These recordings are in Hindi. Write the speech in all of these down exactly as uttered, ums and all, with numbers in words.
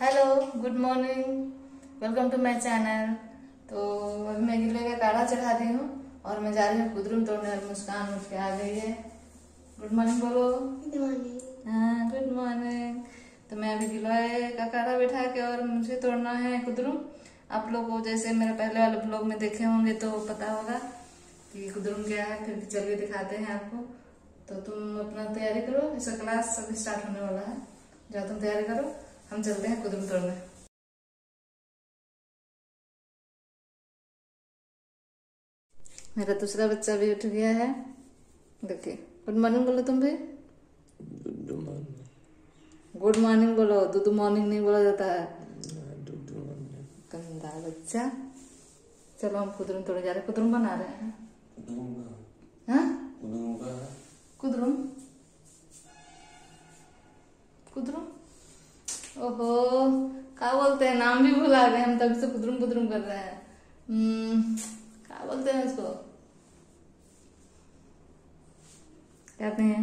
Hello good morning, welcome to my channel. तो मैं गिले का काढ़ा चढ़ा दी हूँ और मैं जा रही हूँ कुदरुम तोड़ने। और मुस्कान उठ के आ गई है। गुड मॉर्निंग बोलो। Good morning. हाँ गुड मॉर्निंग। तो मैं अभी गिलोय का काढ़ा बैठा के और मुझे तोड़ना है कुदरुम। आप लोग को जैसे मेरे पहले वाले ब्लॉग में देखे होंगे तो पता होगा कि कुदरुम क्या है, फिर चल के दिखाते हैं आपको। तो तुम अपना तैयारी करो, इसका क्लास अभी स्टार्ट होने वाला है, जाओ तुम तैयारी करो, हम चलते हैं कुदरुम तोड़ने। मेरा दूसरा बच्चा भी उठ गया है, देखिए। गुड मॉर्निंग बोलो तुम भी। गुड मॉर्निंग बोलो, दूध मॉर्निंग नहीं बोला जाता है। गंदा बच्चा। चलो हम कुदरुम तोड़े जा रहे हैं, कुदरुम बना रहे हैं। कुदरुम कुदरुम ओहो क्या बोलते हैं, नाम भी भुला गए हम, तभी से कुदरुम कुदरुम कर रहे हैं। क्या बोलते हैं इसको, कहते हैं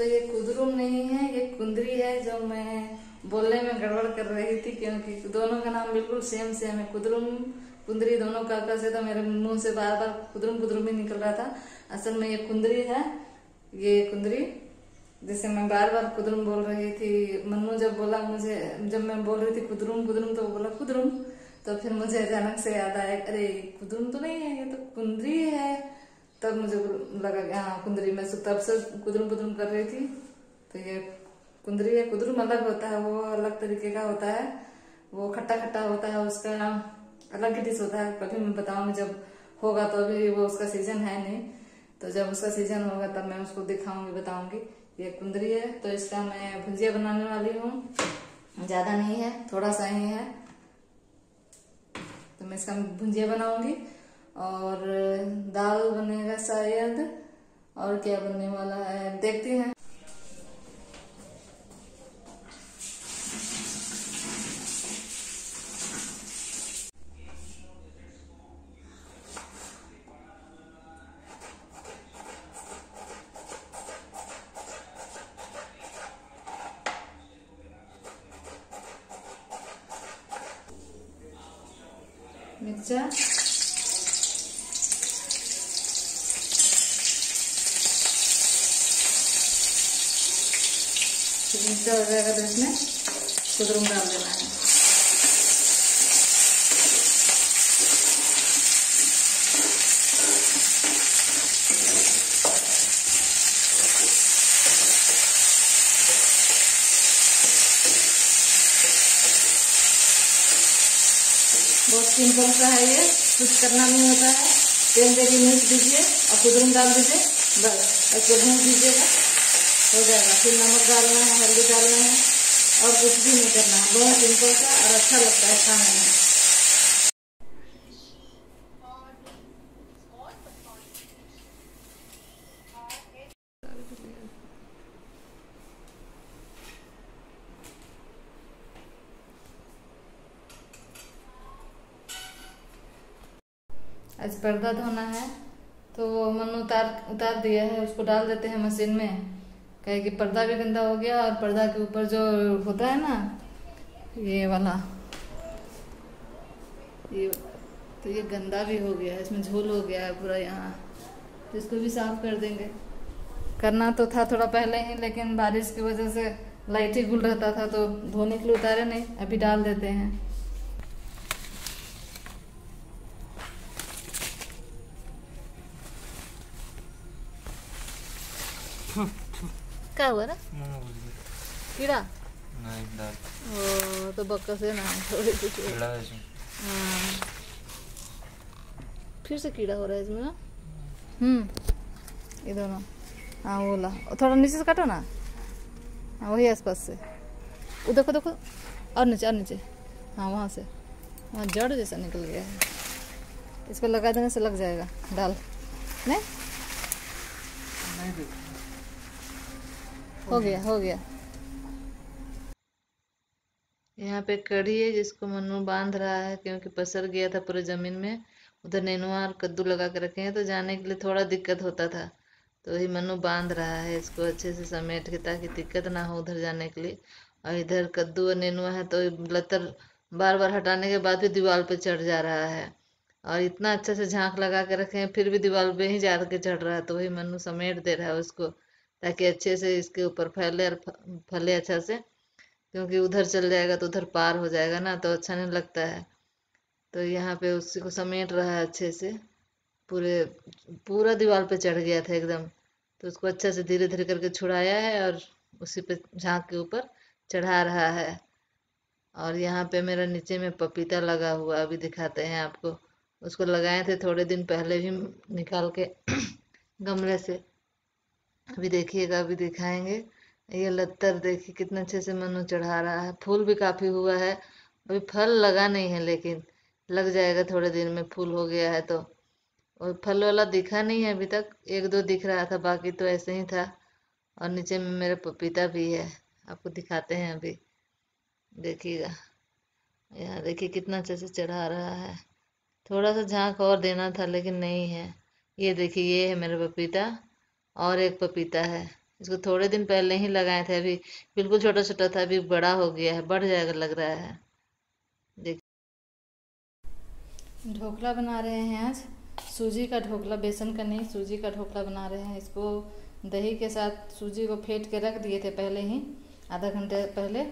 तो ये कुदरुम नहीं है, ये कुंदरी है, जो मैं बोलने में गड़बड़ कर रही थी क्योंकि दोनों का नाम बिल्कुल सेम सेम है। कुदरुम कुंदरी दोनों का का से तो मेरे मुंह से बार बार कुदरुम कुदरुम ही निकल रहा था। असल में ये कुंदरी है, ये कुंदरी, जिसे मैं बार बार कुदरुम बोल रही थी। मन्नू जब बोला मुझे, जब मैं बोल रही थी कुदरुम कुदरुम तो बोला कुदरुम, तो फिर मुझे अचानक से याद आया, अरे कुदरुम तो नहीं है, ये तो कुंदरी है। तब मुझे लगा हाँ कुंदरी, मैं तब से कुदरुम कुदरुम कर रही थी। तो ये कुंदरी है। कुदरुम अलग होता है, वो अलग तरीके का होता है, वो खट्टा खट्टा होता है, उसका अलग ही डिश होता है। कभी मैं बताऊंगी जब होगा, तो अभी वो उसका सीजन है नहीं, तो जब उसका सीजन होगा तब मैं उसको दिखाऊंगी, बताऊंगी। ये कुंदरी है, तो इसका मैं भुजिया बनाने वाली हूँ। ज्यादा नहीं है, थोड़ा सा ही है, तो मैं इसका भुजिया बनाऊंगी। और दाल बनेगा शायद, और क्या बनने वाला है देखते हैं। मिर्चा मिर्चा हो जाएगा तो इसमें कुदरुम डाल देना है। बहुत सिंपल सा है ये, कुछ करना नहीं होता है। तेल देके मिर्च दीजिए और कुदरुम डाल दीजिए, बस ऐसे भून दीजिएगा, हो जाएगा। फिर नमक डालना है, हल्दी डालना है, और कुछ भी नहीं करना है। बहुत सिंपल सा और अच्छा लगता है खाने में। आज पर्दा धोना है तो मनु उतार उतार दिया है, उसको डाल देते हैं मशीन में। कहे कि पर्दा भी गंदा हो गया, और पर्दा के ऊपर जो होता है ना ये वाला, ये तो ये गंदा भी हो गया है, इसमें झोल हो गया है पूरा यहाँ, तो इसको भी साफ कर देंगे। करना तो था थोड़ा पहले ही, लेकिन बारिश की वजह से लाइट ही गुल रहता था, तो धोने के लिए उतारे नहीं, अभी डाल देते हैं। क्या हुआ ना, कीड़ा नहीं दाल ओ तो बक्का से ना थोड़ी कुछ कीड़ा है इसमें। हां फिर से कीड़ा हो रहा है इसमें ना। हम्म इधर ना, हां वो ला थोड़ा नीचे से काटो ना, हां वही आसपास से, उधर को देखो और नीचे और नीचे। हाँ वहाँ से, वहाँ जड़ जैसा निकल गया है। इसको लगा देने से लग जाएगा डाल। नहीं हो गया हो गया। यहाँ पे कड़ी है जिसको मनु बांध रहा है क्योंकि पसर गया था पूरे ज़मीन में। उधर नेनुआ और कद्दू लगा के रखे हैं तो जाने के लिए थोड़ा दिक्कत होता था, तो ही मनु बांध रहा है इसको अच्छे से समेट के ताकि दिक्कत ना हो उधर जाने के लिए। और इधर कद्दू और नेनुआ है तो लतर बार बार हटाने के बाद भी दीवार पे चढ़ जा रहा है। और इतना अच्छा से झांक लगा के रखे हैं फिर भी दीवार पे ही जा के चढ़ रहा है, तो वही मनु समेट दे रहा है उसको ताकि अच्छे से इसके ऊपर फैले और फले अच्छा से, क्योंकि उधर चल जाएगा तो उधर पार हो जाएगा ना, तो अच्छा नहीं लगता है। तो यहाँ पे उसी को समेट रहा है अच्छे से। पूरे पूरा दीवार पे चढ़ गया था एकदम, तो उसको अच्छे से धीरे धीरे करके छुड़ाया है और उसी पे झांक के ऊपर चढ़ा रहा है। और यहाँ पे मेरा नीचे में पपीता लगा हुआ, अभी दिखाते हैं आपको। उसको लगाए थे थोड़े दिन पहले भी निकाल के गमले से, अभी देखिएगा, अभी दिखाएंगे। ये लत्तर देखिए कितना अच्छे से मनु चढ़ा रहा है। फूल भी काफ़ी हुआ है, अभी फल लगा नहीं है लेकिन लग जाएगा थोड़े दिन में। फूल हो गया है तो, और फल वाला दिखा नहीं है अभी तक, एक दो दिख रहा था, बाकी तो ऐसे ही था। और नीचे में मेरा पपीता भी है, आपको दिखाते हैं अभी, देखिएगा। यहाँ देखिए कितना अच्छे से चढ़ा रहा है। थोड़ा सा झांक और देना था लेकिन नहीं है। ये देखिए ये है मेरा पपीता और एक पपीता है, इसको थोड़े दिन पहले ही लगाए थे। अभी बिल्कुल छोटा छोटा था, अभी बड़ा हो गया है, बढ़ जाएगा लग रहा है। देखिए ढोकला बना रहे हैं आज, सूजी का ढोकला, बेसन का नहीं, सूजी का ढोकला बना रहे हैं। इसको दही के साथ सूजी को फेंट के रख दिए थे पहले ही, आधा घंटे पहले।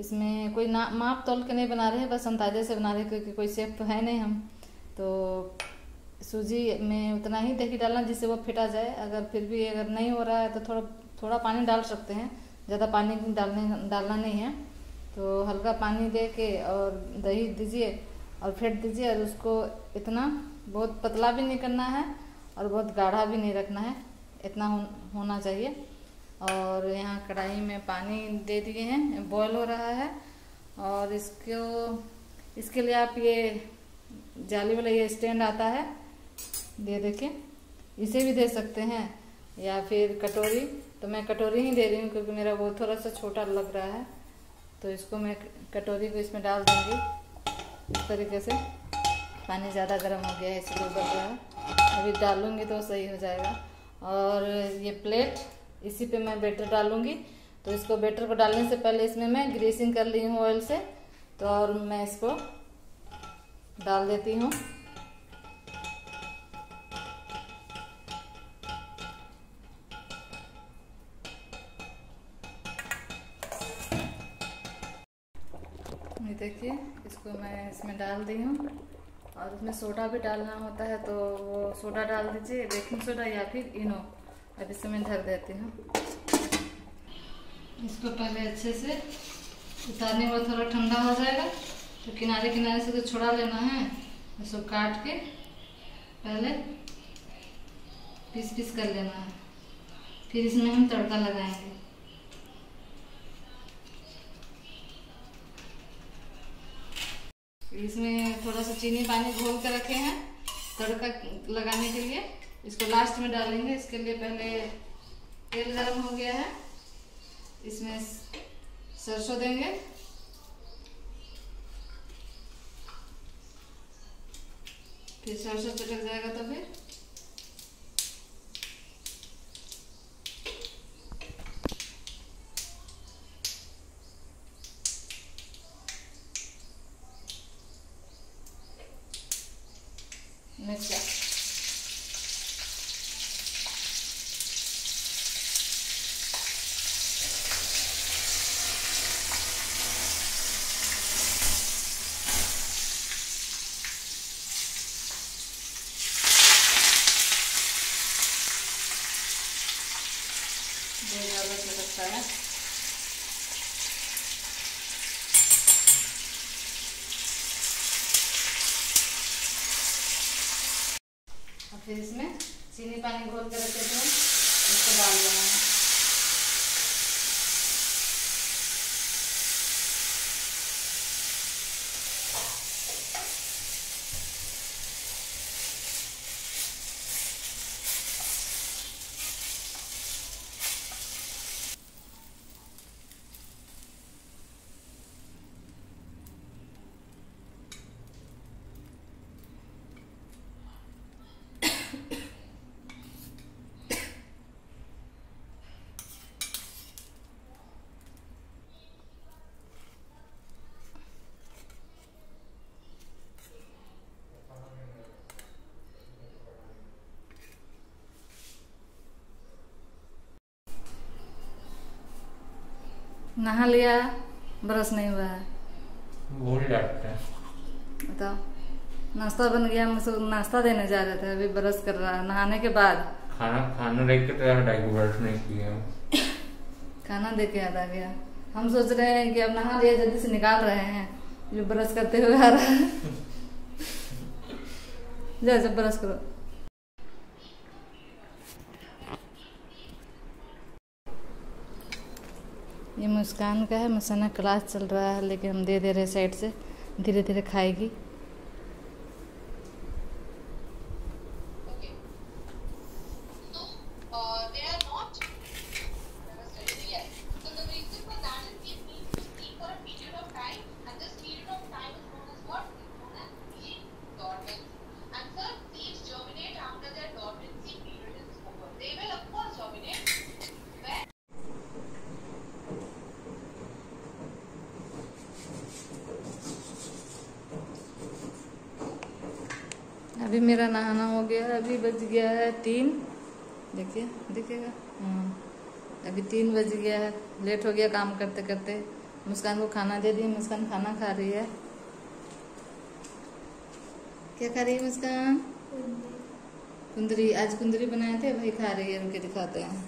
इसमें कोई ना माप तोल के नहीं बना रहे हैं, बस अंदाजे से बना रहे हैं क्योंकि कोई सेफ तो है नहीं हम। तो सूजी में उतना ही दही डालना जिससे वो फिटा जाए। अगर फिर भी अगर नहीं हो रहा है तो थोड़ा थोड़ा पानी डाल सकते हैं, ज़्यादा पानी डालने डालना नहीं है। तो हल्का पानी दे के और दही दीजिए और फेंट दीजिए। और उसको इतना बहुत पतला भी नहीं करना है और बहुत गाढ़ा भी नहीं रखना है, इतना हो, होना चाहिए। और यहाँ कढ़ाई में पानी दे दिए हैं, बॉयल हो रहा है। और इसको इसके लिए आप ये जाली वाला ये स्टैंड आता है, दे देखिए इसे भी दे सकते हैं, या फिर कटोरी। तो मैं कटोरी ही दे रही हूँ क्योंकि मेरा वो थोड़ा सा छोटा लग रहा है, तो इसको मैं कटोरी को इसमें डाल दूँगी इस तरीके से। पानी ज़्यादा गर्म हो गया है इसलिए बच रहा है, अभी डालूँगी तो सही हो जाएगा। और ये प्लेट इसी पे मैं बैटर डालूँगी। तो इसको बैटर को डालने से पहले इसमें मैं ग्रीसिंग कर ली हूँ ऑयल से, तो और मैं इसको डाल देती हूँ। देखिए इसको मैं इसमें डाल दी हूँ। और इसमें सोडा भी डालना होता है तो वो सोडा डाल दीजिए, बेकिंग सोडा या फिर इनो। अब इसे मैं ढक देती हूँ। इसको पहले अच्छे से उतारने के बाद थोड़ा ठंडा हो जाएगा तो किनारे किनारे से तो छुड़ा लेना है। इसको काट के पहले पीस पीस कर लेना है, फिर इसमें हम तड़का लगाएंगे। इसमें थोड़ा सा चीनी पानी घोल कर रखे हैं तड़का लगाने के लिए, इसको लास्ट में डालेंगे। इसके लिए पहले तेल गर्म हो गया है, इसमें सरसों देंगे, फिर सरसों चटक जाएगा तो फिर मिर्चा। ज़्यादा से लगता है फिर इसमें चीनी पानी घोल कर रखे थे इसको डाल देना है। नहा लिया, ब्रश नहीं हुआ है, भूल जाते हैं। तो नाश्ता बन गया, हम सब नाश्ता देने जा रहे थे, अभी ब्रश कर रहा है नहाने के बाद। खाना खाना देख के तो ब्रश नहीं किया, खाना देख के याद आ गया। हम सोच रहे हैं कि अब नहा लिया, जल्दी से निकाल रहे हैं, जो ब्रश करते हुए आ रहा है। जा जब ब्रश करो। ये मुस्कान का है, मसाना क्लास चल रहा है, लेकिन हम दे दे रहे साइड से, धीरे धीरे खाएगी। अभी मेरा नहाना हो गया, अभी बज गया है तीन, देखिए देखिएगा, अभी तीन बज गया है, लेट हो गया काम करते करते। मुस्कान को खाना दे दी, मुस्कान खाना खा रही है। क्या खा रही है मुस्कान? कुंदरी। आज कुंदरी बनाए थे, वही खा रही है, उनके दिखाते हैं।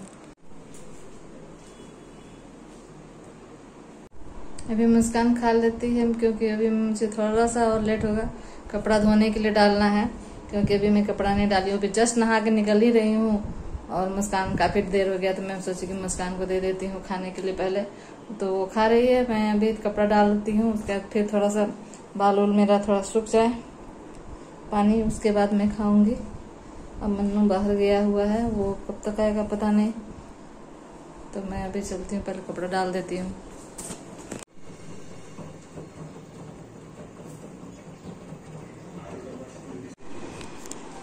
अभी मुस्कान खा लेती है, क्योंकि अभी मुझे थोड़ा सा और लेट होगा, कपड़ा धोने के लिए डालना है, क्योंकि अभी मैं कपड़ा नहीं डाली हूँ, अभी जस्ट नहा के निकल ही रही हूँ। और मुस्कान काफ़ी देर हो गया, तो मैं सोची कि मुस्कान को दे देती हूँ खाने के लिए पहले, तो वो खा रही है। मैं अभी कपड़ा डालती हूँ, उसके बाद फिर थोड़ा सा बाल उल मेरा थोड़ा सूख जाए पानी, उसके बाद मैं खाऊंगी। अब मन्नू बाहर गया हुआ है, वो कब तक आएगा पता नहीं, तो मैं अभी चलती हूँ, पहले कपड़ा डाल देती हूँ।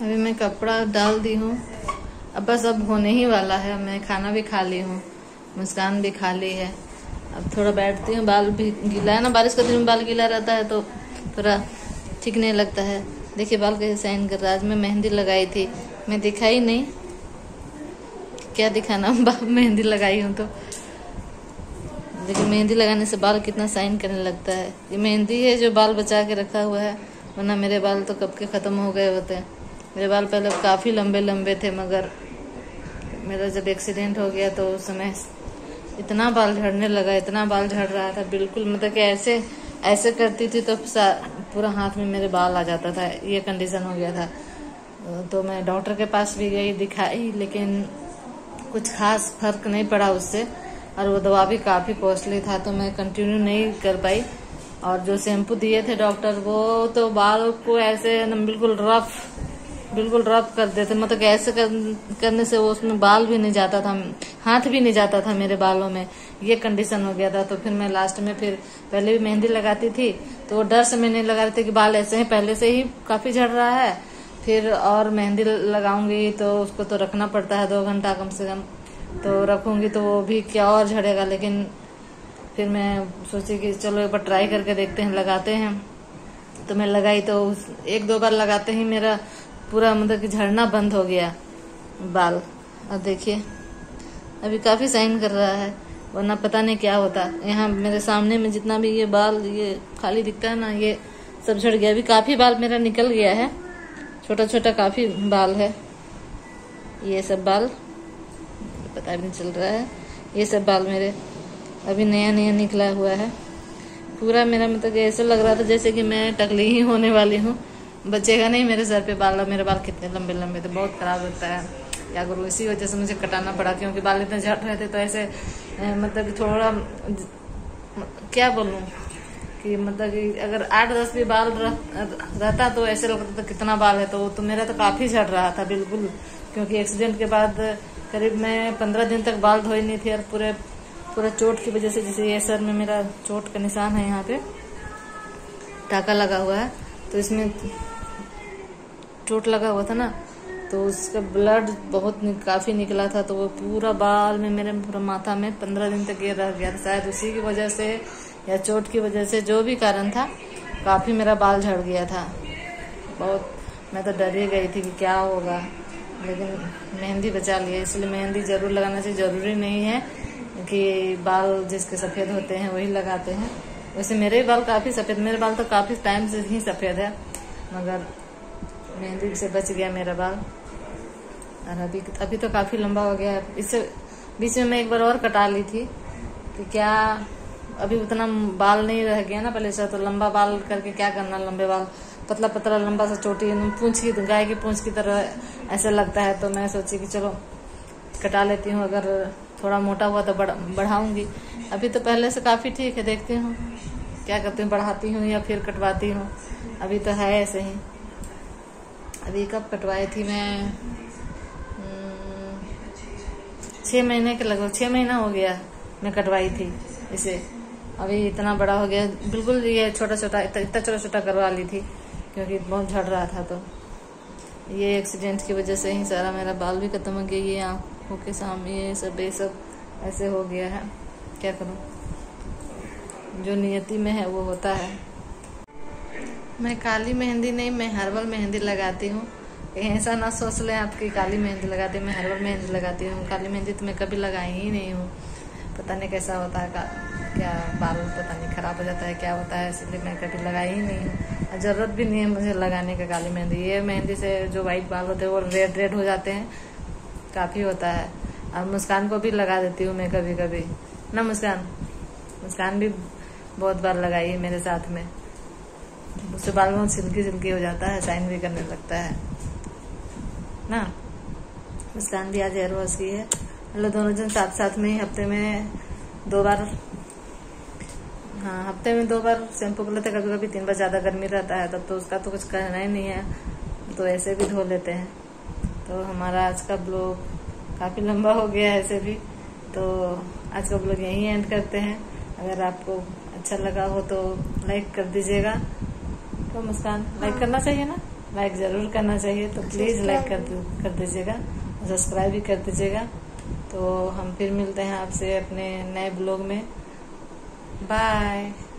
अभी मैं कपड़ा डाल दी हूँ, अब बस अब होने ही वाला है। मैं खाना भी खा ली हूँ, मुस्कान भी खा ली है, अब थोड़ा बैठती हूँ। बाल भी गीला है ना, बारिश का दिन में बाल गीला रहता है तो थोड़ा ठीक नहीं लगता है। देखिए बाल कैसे साइन कर रहा है। आज मैं मेहंदी लगाई थी, मैं दिखाई नहीं, क्या दिखाना, बाप मेहंदी लगाई हूँ तो। लेकिन मेहंदी लगाने से बाल कितना साइन करने लगता है। ये मेहंदी है जो बाल बचा के रखा हुआ है, वरना मेरे बाल तो कब के ख़त्म हो गए होते हैं। मेरे बाल पहले काफ़ी लंबे लंबे थे, मगर मेरा जब एक्सीडेंट हो गया तो उस समय इतना बाल झड़ने लगा, इतना बाल झड़ रहा था बिल्कुल, मतलब कि ऐसे ऐसे करती थी तो पूरा हाथ में मेरे बाल आ जाता था, ये कंडीशन हो गया था। तो मैं डॉक्टर के पास भी गई, दिखाई, लेकिन कुछ खास फर्क नहीं पड़ा उससे, और वो दवा भी काफ़ी कॉस्टली था तो मैं कंटिन्यू नहीं कर पाई। और जो शैम्पू दिए थे डॉक्टर, वो तो बाल को ऐसे बिल्कुल रफ बिल्कुल रब कर देते, मतलब ऐसे कर, करने से वो उसमें बाल भी नहीं जाता था, हाथ भी नहीं जाता था मेरे बालों में, ये कंडीशन हो गया था। तो फिर मैं लास्ट में, फिर पहले भी मेहंदी लगाती थी तो वो डर से मैं नहीं लगा रही थी कि बाल ऐसे ही पहले से ही काफ़ी झड़ रहा है, फिर और मेहंदी लगाऊंगी तो उसको तो रखना पड़ता है दो घंटा कम से कम, तो रखूँगी तो वो भी क्या और झड़ेगा। लेकिन फिर मैं सोची कि चलो एक बार ट्राई करके देखते हैं, लगाते हैं। तो मैं लगाई तो एक दो बार लगाते ही मेरा पूरा मतलब कि झड़ना बंद हो गया बाल। अब देखिए अभी काफ़ी साइन कर रहा है, वरना पता नहीं क्या होता। यहाँ मेरे सामने में जितना भी ये बाल ये खाली दिखता है ना, ये सब झड़ गया। अभी काफ़ी बाल मेरा निकल गया है, छोटा छोटा काफ़ी बाल है, ये सब बाल पता भी नहीं चल रहा है, ये सब बाल मेरे अभी नया नया निकला हुआ है पूरा। मेरा मतलब ऐसा लग रहा था जैसे कि मैं टकली ही होने वाली हूँ, बचेगा नहीं मेरे सर पे बाल। मेरे बाल कितने लंबे लंबे थे, बहुत खराब होता है क्या करूँ, इसी वजह से मुझे कटाना पड़ा, क्योंकि बाल इतने झड़ रहे थे। तो ऐसे मतलब थोड़ा क्या बोलूँ कि मतलब कि अगर आठ दस भी बाल रहता तो ऐसे लगता था कितना बाल है, तो तो मेरा तो काफ़ी झड़ रहा था बिल्कुल, क्योंकि एक्सीडेंट के बाद करीब मैं पंद्रह दिन तक बाल धोई नहीं थी। और पूरे पूरा चोट की वजह से, जैसे ये सर में मेरा चोट का निशान है, यहाँ पे टाका लगा हुआ है, तो इसमें चोट लगा हुआ था ना, तो उसका ब्लड बहुत काफ़ी निकला था, तो वो पूरा बाल में मेरे पूरा माथा में पंद्रह दिन तक ये रह गया था। शायद उसी की वजह से या चोट की वजह से, जो भी कारण था, काफ़ी मेरा बाल झड़ गया था बहुत। मैं तो डर ही गई थी कि क्या होगा, लेकिन मेहंदी बचा लिया। इसलिए मेहंदी ज़रूर लगाना चाहिए, ज़रूरी नहीं है कि बाल जिसके सफेद होते हैं वही लगाते हैं, वैसे मेरे बाल काफी सफेद, मेरे बाल तो काफी टाइम से ही सफेद है मगर मेहंदी से बच गया मेरा बाल। और अभी अभी तो काफी लंबा हो गया है, इससे बीच में मैं एक बार और कटा ली थी कि क्या अभी उतना बाल नहीं रह गया ना पहले से, तो लंबा बाल करके क्या करना, लंबे बाल पतला पतला लंबा सा चोटी पूंछ की गाय की पूंछ की तरह ऐसा लगता है, तो मैं सोची कि चलो कटा लेती हूँ, अगर थोड़ा मोटा हुआ तो बढ़ाऊंगी। अभी तो पहले से काफी ठीक है, देखती हूँ क्या करती हूँ, बढ़ाती हूँ या फिर कटवाती हूँ, अभी तो है ऐसे ही। अभी कब कटवाई थी मैं, छः महीने के लगभग, छः महीना हो गया मैं कटवाई थी इसे, अभी इतना बड़ा हो गया बिल्कुल, ये छोटा छोटा इतना छोटा छोटा करवा ली थी क्योंकि बहुत झड़ रहा था, तो ये एक्सीडेंट की वजह से ही सारा मेरा बाल भी खत्म हो गया, ये आँखों के सामने ये सब ये सब ऐसे हो गया है, क्या करूँ, जो नियति में है वो होता है। मैं काली मेहंदी नहीं, मैं हर्बल मेहंदी लगाती हूँ, ऐसा ना सोच लें आपकी काली मेहंदी लगाती हूँ, मैं हर्बल मेहंदी लगाती हूँ, काली मेहंदी तो मैं कभी लगाई ही नहीं हूँ, पता नहीं कैसा होता है, क्या बाल पता नहीं खराब हो जाता है क्या होता है, इसलिए मैं कभी लगाई ही नहीं हूँ और ज़रूरत भी नहीं है मुझे लगाने का काली मेहंदी। ये मेहंदी से जो वाइट बाल होते हैं वो रेड रेड हो जाते हैं, काफ़ी होता है। और मुस्कान को भी लगा देती हूँ मैं कभी कभी ना, मुस्कान मुस्कान भी बहुत बार लगाई है मेरे साथ में, उससे बाल में सिल्की सिल्की हो जाता है, शाइन भी करने लगता है ना। मुस्कान भी आज हेयर वॉश की है, मतलब दोनों जन साथ साथ में ही हफ्ते में दो बार, हाँ हफ्ते में दो बार शैम्पू कर लेते हैं, कभी कभी तीन बार, ज़्यादा गर्मी रहता है तब तो उसका तो कुछ कहना ही नहीं है, तो ऐसे भी धो लेते हैं। तो हमारा आज का ब्लॉग काफ़ी लंबा हो गया है ऐसे भी, तो आज का ब्लॉग यहीं एंड करते हैं। अगर आपको अच्छा लगा हो तो लाइक कर दीजिएगा, तो मुस्कान लाइक करना चाहिए ना, लाइक ज़रूर करना चाहिए, तो प्लीज़ लाइक कर कर दीजिएगा, सब्सक्राइब भी कर दीजिएगा। तो हम फिर मिलते हैं आपसे अपने नए ब्लॉग में, बाय।